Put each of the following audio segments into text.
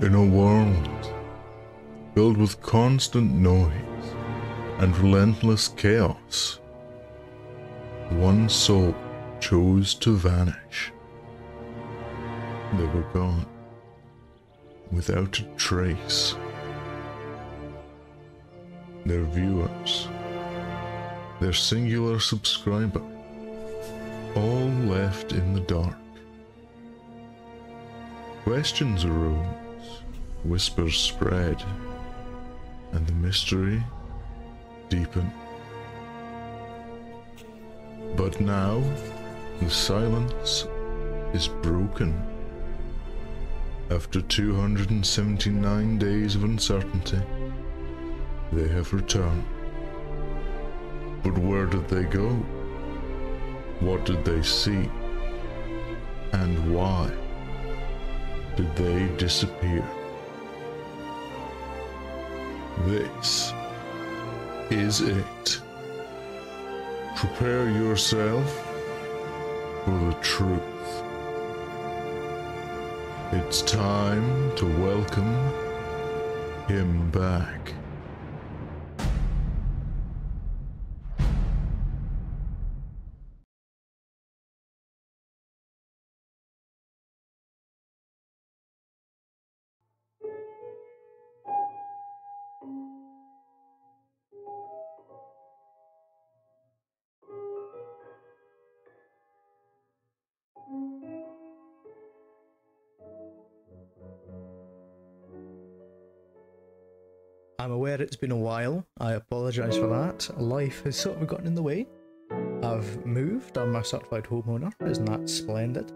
In a world filled with constant noise and relentless chaos, one soul chose to vanish. They were gone, without a trace. Their viewers, their singular subscriber, all left in the dark. Questions arose, whispers spread, and the mystery deepened. But now, the silence is broken. After 279 days of uncertainty, they have returned. But where did they go? What did they see? And why did they disappear? This is it. Prepare yourself for the truth. It's time to welcome him back. I'm aware it's been a while, I apologise for that. Life has sort of gotten in the way. I've moved, I'm a certified homeowner, isn't that splendid?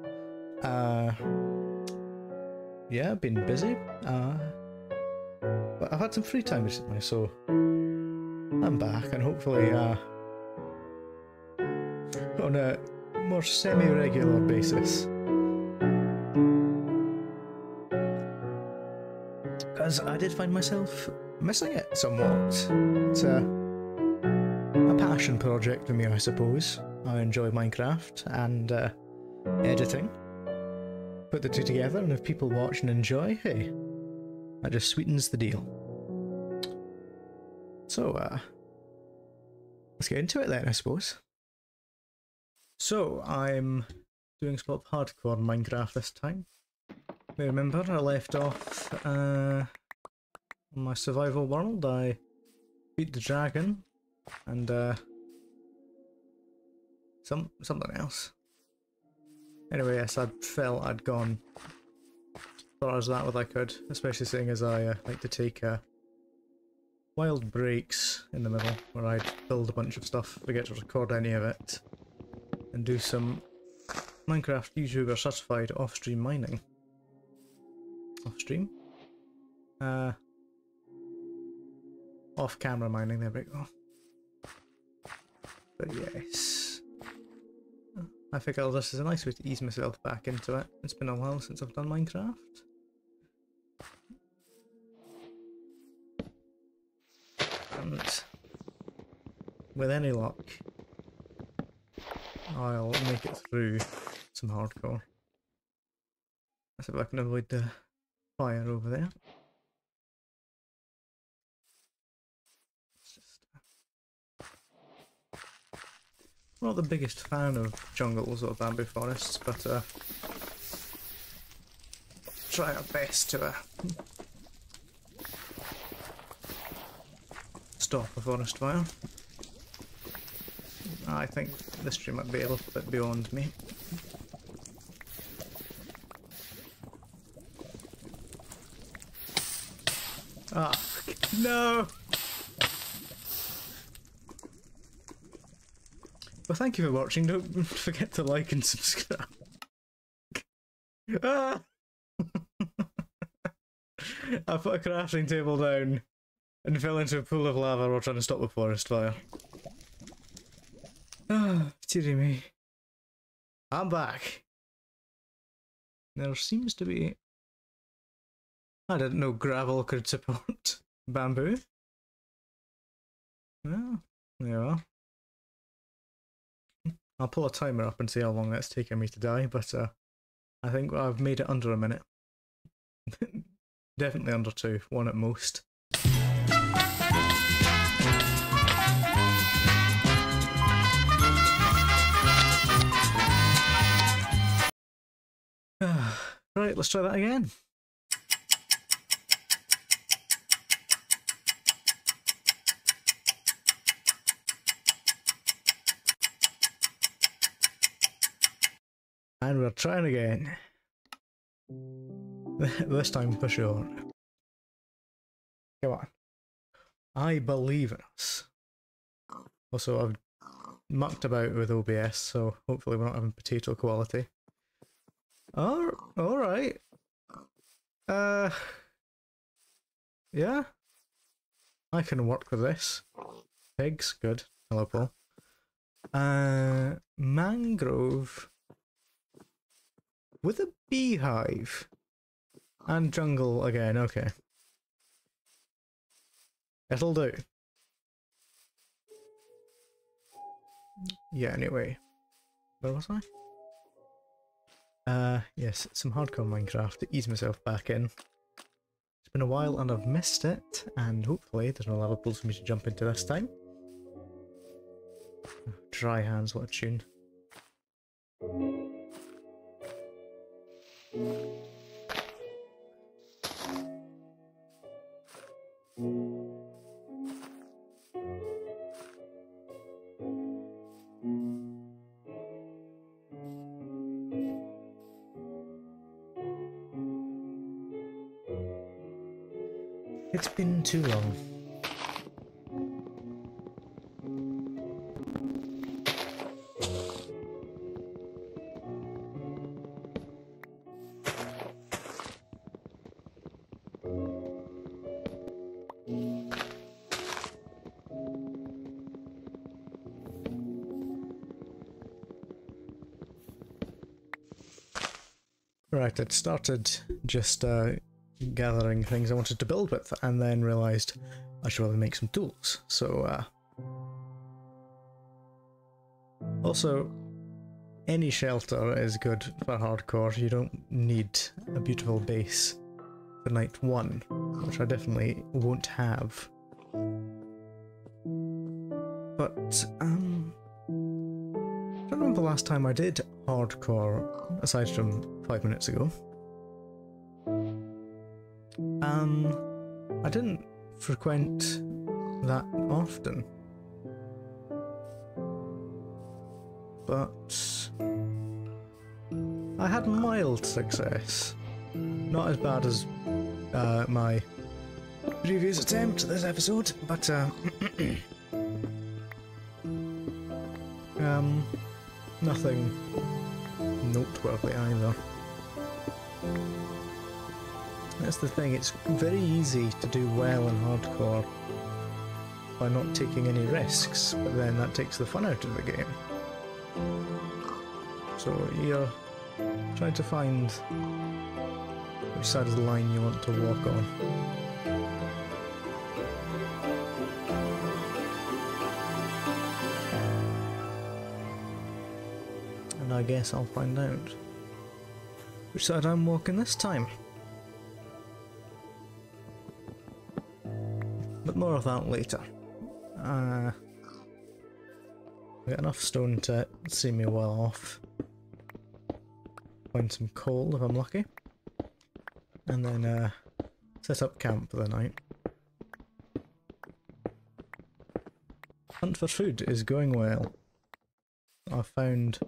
Yeah, been busy, but I've had some free time recently, so I'm back and hopefully on a more semi-regular basis. Because I did find myself missing it somewhat. It's a passion project for me, I suppose. I enjoy Minecraft and editing. Put the two together, and if people watch and enjoy, hey, that just sweetens the deal. So, let's get into it then, I suppose. So, I'm doing some hardcore Minecraft this time. I remember I left off on my survival world. I beat the dragon and something else. Anyway, yes, I felt I'd gone far as that what I could, especially seeing as I like to take wild breaks in the middle where I'd build a bunch of stuff, forget to record any of it, and do some Minecraft YouTuber certified off-stream mining. Off-stream? Off-camera mining, there we go. But yes, I figure this is a nice way to ease myself back into it. It's been a while since I've done Minecraft. And with any luck, I'll make it through some hardcore. Let's see if I can avoid the fire over there. Not the biggest fan of jungles or bamboo forests, but try our best to stop a forest fire. I think this tree might be a little bit beyond me. Ah, no! Well, thank you for watching. Don't forget to like and subscribe. Ah! I put a crafting table down and fell into a pool of lava while trying to stop a forest fire. Ah, dearie me. I'm back. There seems to be... I didn't know gravel could support bamboo. Well, there you are. I'll pull a timer up and see how long that's taking me to die, but I think I've made it under a minute. Definitely under two, one at most. Right, let's try that again. And we're trying again. This time for sure. Come on. I believe in us. Also, I've mucked about with OBS, so hopefully we're not having potato quality. Oh, alright. Yeah. I can work with this. Pigs, good. Hello, Paul. Mangrove. With a beehive. And jungle again, okay. It'll do. Yeah, anyway. Where was I? Yes, some hardcore Minecraft to ease myself back in. It's been a while and I've missed it, and hopefully there's no lava pools for me to jump into this time. Dry hands, what a tune. It's been too long. Right, it started just gathering things I wanted to build with, and then realised I should rather make some tools. So, also, any shelter is good for hardcore. You don't need a beautiful base for night one, which I definitely won't have. But, I don't remember the last time I did hardcore, aside from 5 minutes ago. I didn't frequent that often, but I had mild success. Not as bad as my previous attempt this episode, but nothing noteworthy either. That's the thing, it's very easy to do well in hardcore by not taking any risks, but then that takes the fun out of the game. So you're trying to find which side of the line you want to walk on. And I guess I'll find out which side I'm walking this time. But more of that later. I got enough stone to see me well off. Find some coal if I'm lucky. And then set up camp for the night. Hunt for food is going well. I found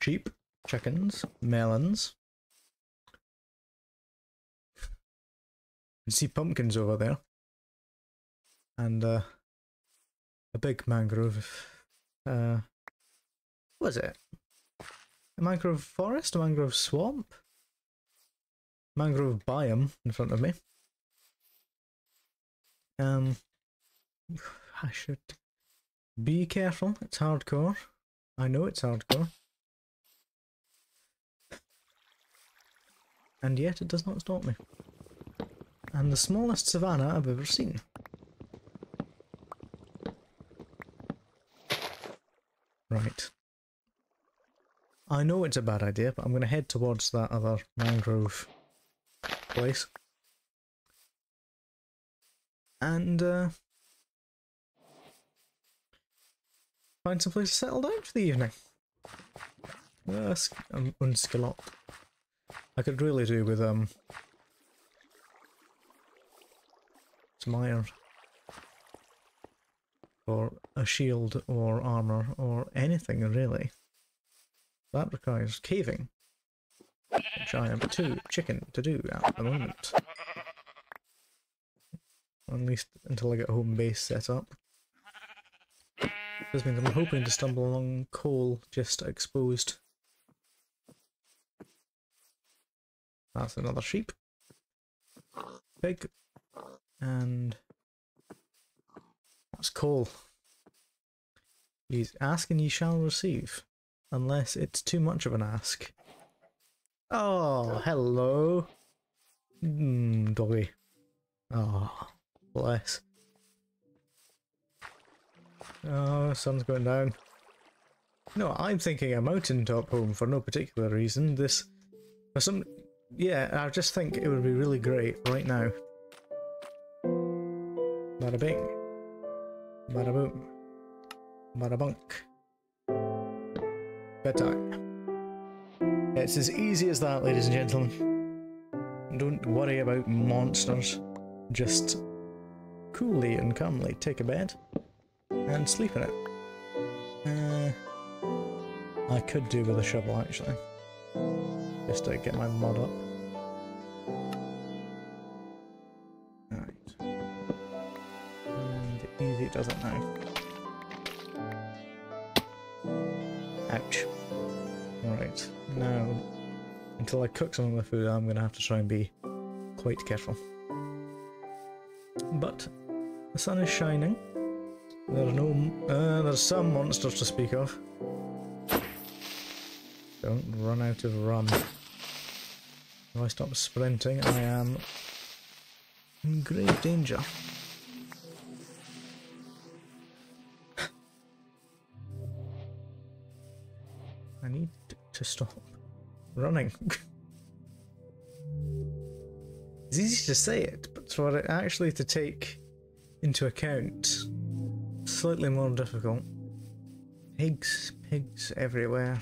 sheep, chickens, melons. You see pumpkins over there, and a big mangrove. What is it? A mangrove forest? A mangrove swamp? Mangrove biome in front of me. I should be careful. It's hardcore. I know it's hardcore. And yet it does not stop me. And the smallest savannah I've ever seen. Right. I know it's a bad idea, but I'm going to head towards that other mangrove place. And find some place to settle down for the evening. Unskillot. I could really do with some iron. Or a shield or armor or anything really. That requires caving, which I am too chicken to do at the moment. At least until I get a home base set up. This means I'm hoping to stumble along coal just exposed. That's another sheep. Pig. And that's coal. Please ask and ye shall receive. Unless it's too much of an ask. Oh, hello. Doggy. Oh, bless. Oh, sun's going down. No, I'm thinking a mountaintop home for no particular reason. This, for some, yeah, I just think it would be really great right now. Bada bing. Bada boom. Bada bunk. Bedtime. It's as easy as that, ladies and gentlemen. Don't worry about monsters. Just coolly and calmly take a bed and sleep in it. I could do with a shovel actually, just to get my mod up. Alright. And easy it does it now. Ouch. Alright, now until I cook some of my food I'm going to have to try and be quite careful. But the sun is shining. There's some monsters to speak of. Don't run out of rum. If I stop sprinting, I am in grave danger. I need to stop running. It's easy to say it, but for it actually to take into account, slightly more difficult. Pigs everywhere.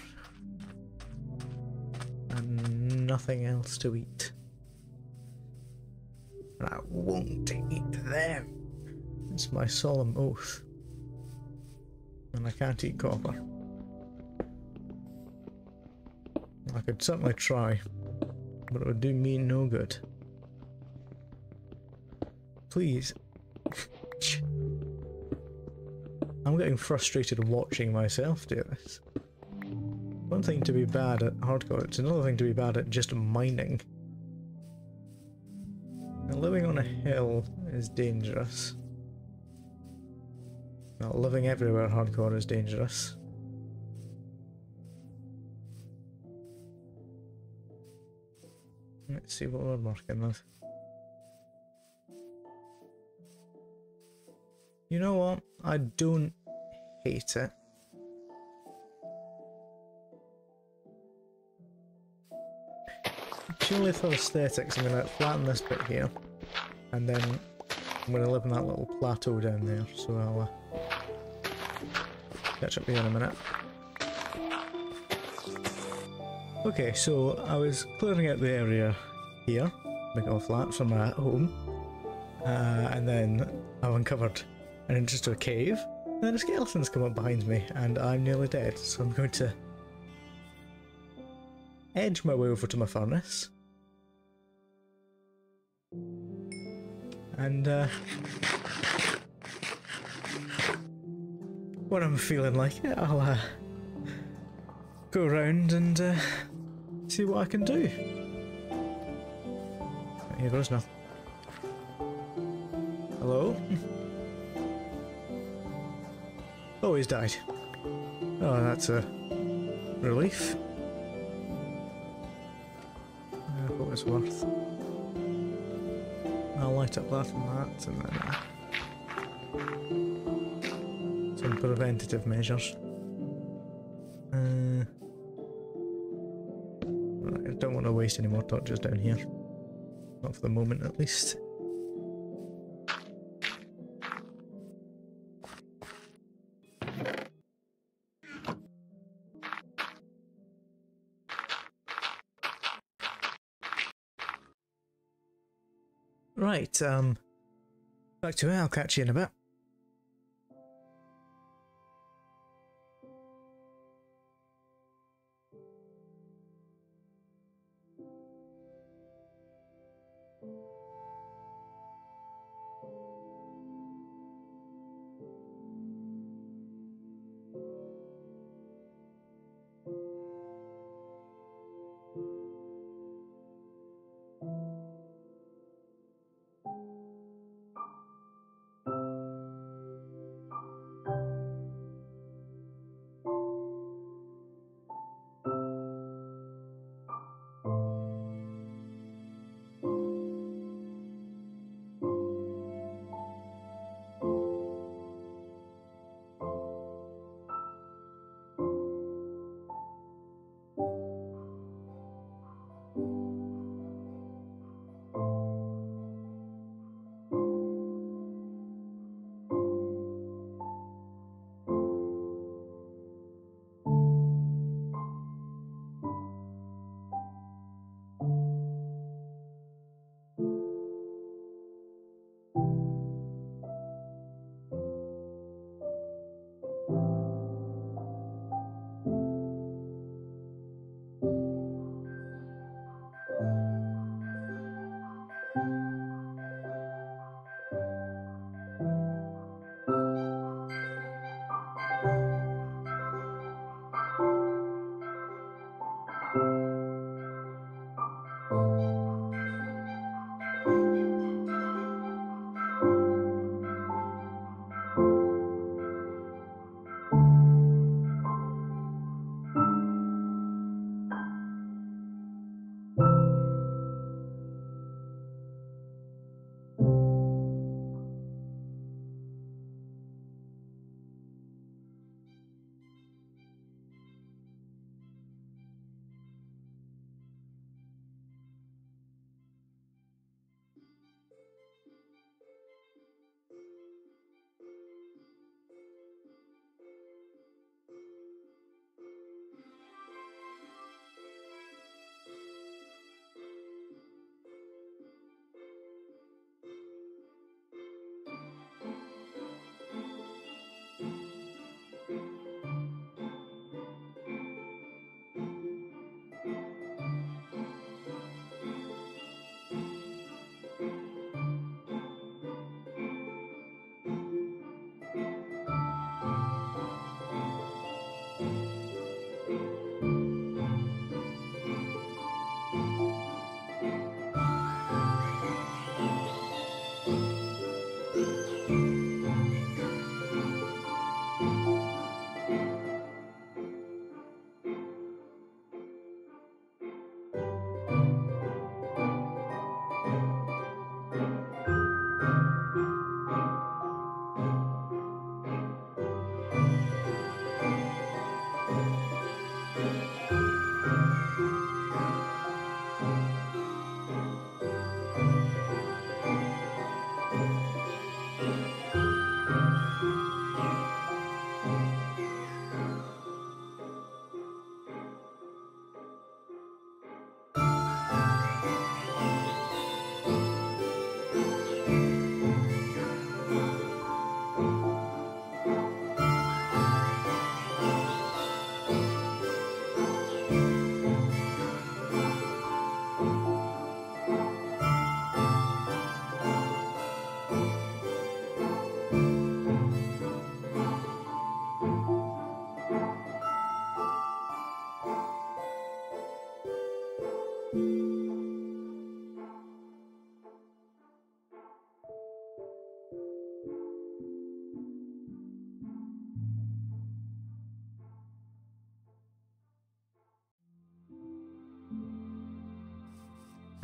And nothing else to eat. And I won't eat them. It's my solemn oath. And I can't eat copper. I could certainly try, but it would do me no good. Please. I'm getting frustrated watching myself do this. One thing to be bad at hardcore, it's another thing to be bad at just mining. Now, living on a hill is dangerous. Now, living everywhere hardcore is dangerous. Let's see what we're marking with. You know what? I don't hate it. Purely for aesthetics, I'm going to flatten this bit here. And then I'm going to live in that little plateau down there. So I'll catch up here in a minute. Okay, so I was clearing out the area here, big old flat from my home, and then I've uncovered an entrance to a cave, and then a skeleton's come up behind me, and I'm nearly dead, so I'm going to edge my way over to my furnace, and when I'm feeling like it, I'll go around and see what I can do. Here goes nothing. Hello? Oh, he's died. Oh, that's a relief. I hope it's worth. I'll light up that and that, and then some preventative measures. Waste any more torches down here. Not for the moment, at least. Right, back to it, I'll catch you in a bit.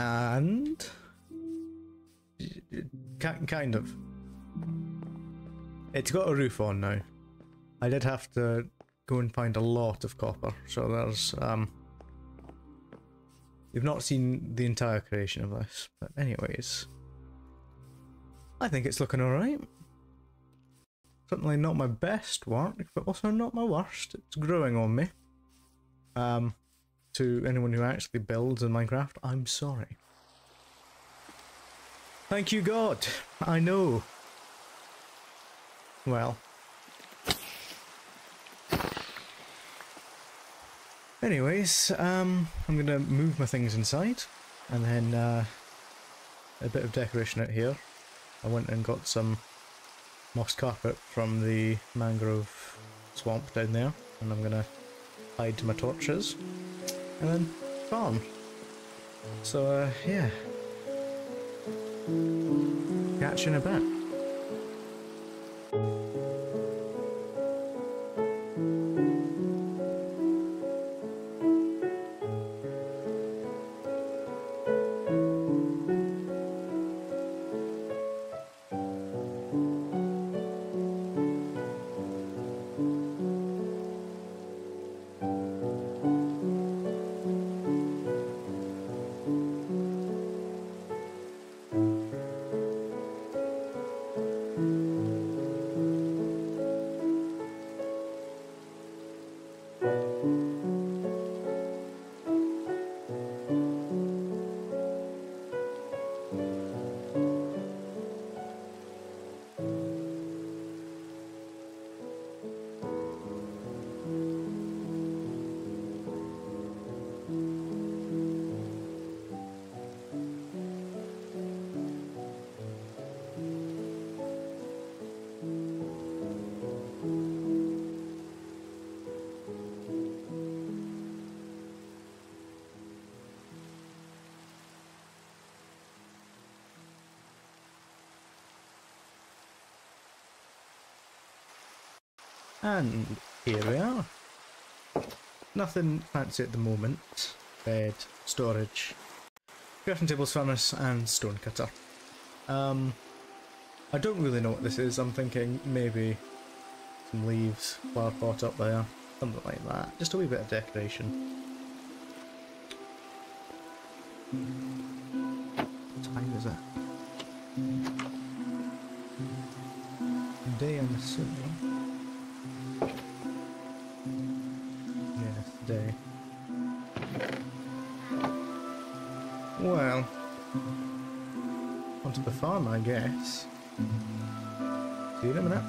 And kind of, it's got a roof on now. I did have to go and find a lot of copper, so there's We've not seen the entire creation of this, but anyways, I think it's looking alright. Certainly not my best work, but also not my worst. It's growing on me. To anyone who actually builds in Minecraft, I'm sorry. Thank you, God. I know. Well. Anyways, I'm going to move my things inside, and then a bit of decoration out here. I went and got some moss carpet from the mangrove swamp down there, and I'm going to hide my torches, and then farm. So, yeah. Catch you in a bit. And here we are. Nothing fancy at the moment. Bed, storage, crafting tables, furnace, and stone cutter. I don't really know what this is. I'm thinking maybe some leaves, flower pot up there, something like that. Just a wee bit of decoration. What time is it? Day, I'm assuming. Day. Well, onto the farm, I guess. See you in a minute.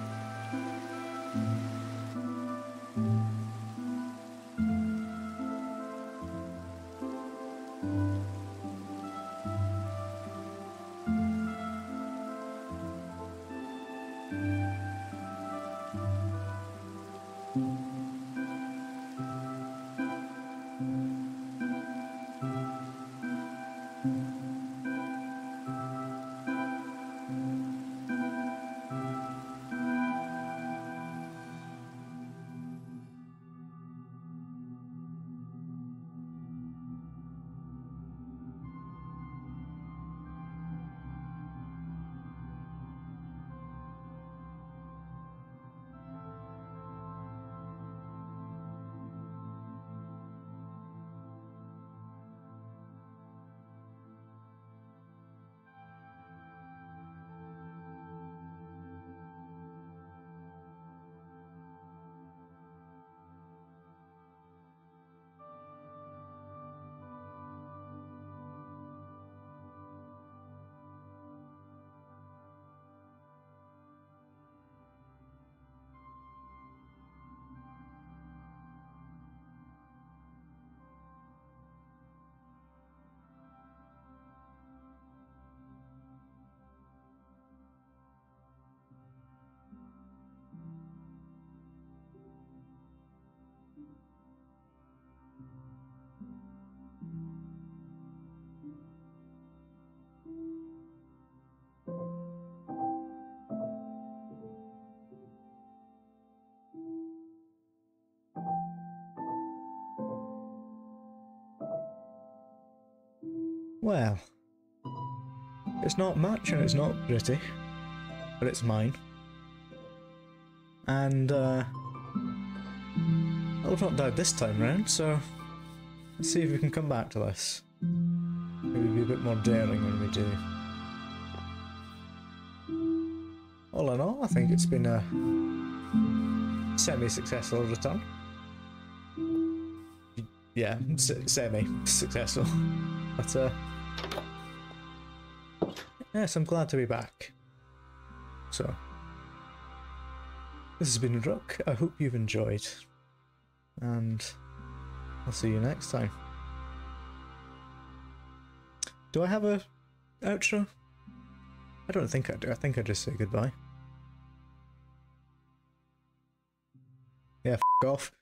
Well, it's not much and it's not pretty, but it's mine. And I'll not die this time round, so let's see if we can come back to this. Maybe be a bit more daring when we do. All in all, I think it's been a semi-successful return. Yeah, semi-successful. But yes, I'm glad to be back. So this has been Rooke. I hope you've enjoyed, and I'll see you next time. Do I have a outro? I don't think I do. I think I just say goodbye. Yeah, f*** off.